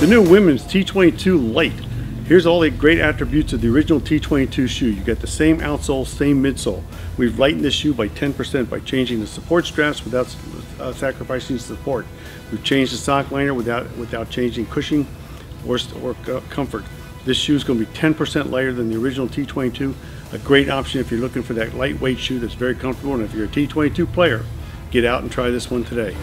The new women's T22 Lite. Here's all the great attributes of the original T22 shoe. You got the same outsole, same midsole. We've lightened this shoe by 10% by changing the support straps without sacrificing support. We've changed the sock liner without changing cushioning or comfort. This shoe is going to be 10% lighter than the original T22. A great option if you're looking for that lightweight shoe that's very comfortable. And if you're a T22 player, get out and try this one today.